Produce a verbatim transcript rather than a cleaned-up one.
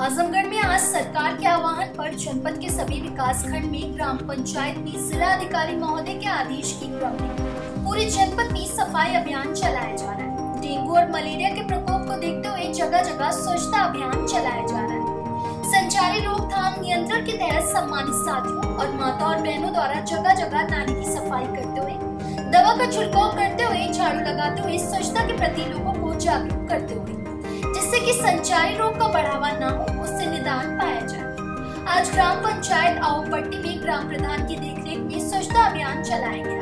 आजमगढ़ में आज सरकार के आह्वान पर जनपद के सभी विकास खंड में ग्राम पंचायत में जिला अधिकारी महोदय के आदेश की क्रम में पूरे जनपद में सफाई अभियान चलाया जा रहा है। डेंगू और मलेरिया के प्रकोप को देखते हुए जगह जगह स्वच्छता अभियान चलाया जा रहा है। संचारी रोकथाम नियंत्रण के तहत सम्मानित साथियों और माता और बहनों द्वारा जगह जगह नाली की सफाई करते हुए, दवा का छिड़काव करते हुए, झाड़ू लगाते हुए स्वच्छता के प्रति लोगों को जागरूक करते हुए, जिससे कि संचारी रोग का बढ़ावा न हो, उससे निदान पाया जाए। आज ग्राम पंचायत आओ पट्टी में ग्राम प्रधान की देखरेख में स्वच्छता अभियान चलाया गया।